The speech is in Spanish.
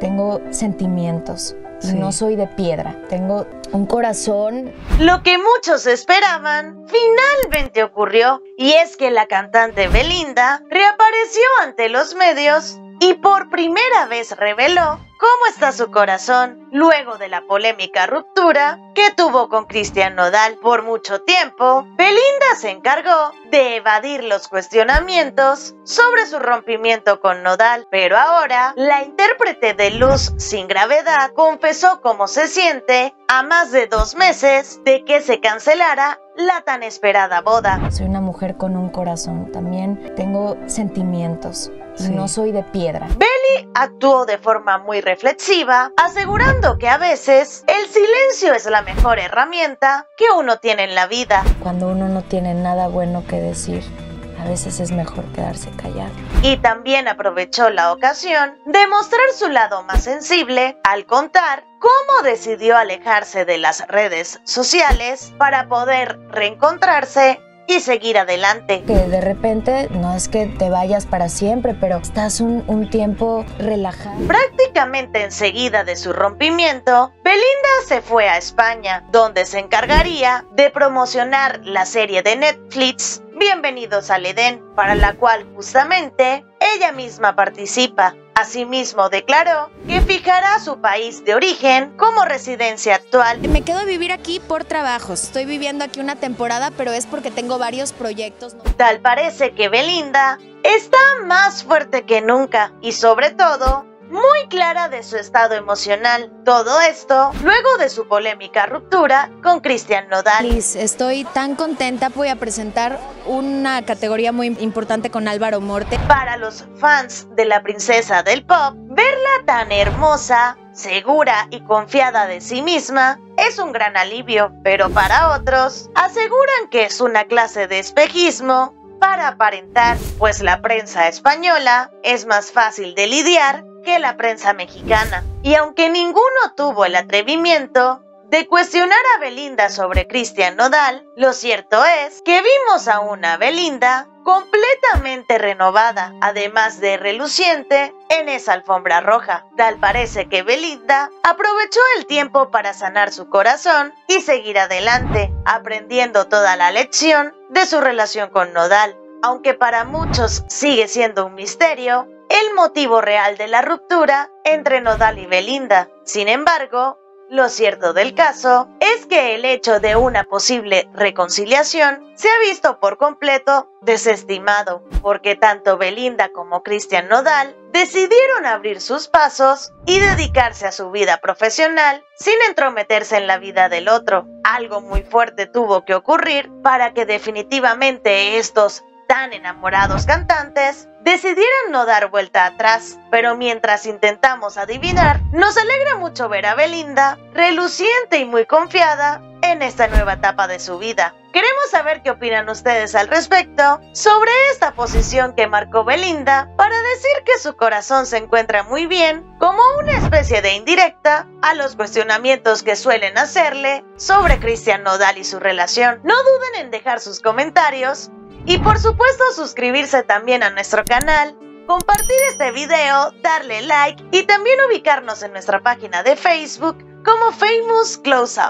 tengo sentimientos, sí. No soy de piedra, tengo un corazón. Lo que muchos esperaban finalmente ocurrió, y es que la cantante Belinda reapareció ante los medios y por primera vez reveló cómo está su corazón luego de la polémica ruptura que tuvo con Christian Nodal. Por mucho tiempo, Belinda se encargó de evadir los cuestionamientos sobre su rompimiento con Nodal, pero ahora la intérprete de Luz sin Gravedad confesó cómo se siente a más de 2 meses de que se cancelara la tan esperada boda. Soy una mujer con un corazón, también tengo sentimientos, sí. No soy de piedra. Beli actuó de forma muy reflexiva, asegurando que a veces el silencio es la mejor herramienta que uno tiene en la vida. Cuando uno no tiene nada bueno que decir, a veces es mejor quedarse callado. Y también aprovechó la ocasión de mostrar su lado más sensible al contar cómo decidió alejarse de las redes sociales para poder reencontrarse y seguir adelante. Que de repente no es que te vayas para siempre, pero estás un tiempo relajado. Prácticamente enseguida de su rompimiento, Belinda se fue a España, donde se encargaría de promocionar la serie de Netflix Bienvenidos al Edén, para la cual justamente ella misma participa. Asimismo declaró que fijará su país de origen como residencia actual. Me quedo a vivir aquí por trabajos. Estoy viviendo aquí una temporada, pero es porque tengo varios proyectos. Tal parece que Belinda está más fuerte que nunca y sobre todo muy clara de su estado emocional. Todo esto luego de su polémica ruptura con Christian Nodal. Liz, estoy tan contenta. Voy a presentar una categoría muy importante con Álvaro Morte. Para los fans de la princesa del pop, verla tan hermosa, segura y confiada de sí misma es un gran alivio, pero para otros aseguran que es una clase de espejismo para aparentar, pues la prensa española es más fácil de lidiar que la prensa mexicana. Y aunque ninguno tuvo el atrevimiento de cuestionar a Belinda sobre Christian Nodal, lo cierto es que vimos a una Belinda completamente renovada, además de reluciente en esa alfombra roja. Tal parece que Belinda aprovechó el tiempo para sanar su corazón y seguir adelante, aprendiendo toda la lección de su relación con Nodal. Aunque para muchos sigue siendo un misterio el motivo real de la ruptura entre Nodal y Belinda. Sin embargo, lo cierto del caso es que el hecho de una posible reconciliación se ha visto por completo desestimado, porque tanto Belinda como Christian Nodal decidieron abrir sus pasos y dedicarse a su vida profesional sin entrometerse en la vida del otro. Algo muy fuerte tuvo que ocurrir para que definitivamente estos tan enamorados cantantes decidieron no dar vuelta atrás. Pero mientras intentamos adivinar, nos alegra mucho ver a Belinda reluciente y muy confiada en esta nueva etapa de su vida. Queremos saber qué opinan ustedes al respecto sobre esta posición que marcó Belinda para decir que su corazón se encuentra muy bien, como una especie de indirecta a los cuestionamientos que suelen hacerle sobre Christian Nodal y su relación. No duden en dejar sus comentarios y por supuesto suscribirse también a nuestro canal, compartir este video, darle like y también ubicarnos en nuestra página de Facebook como Famous Close Up.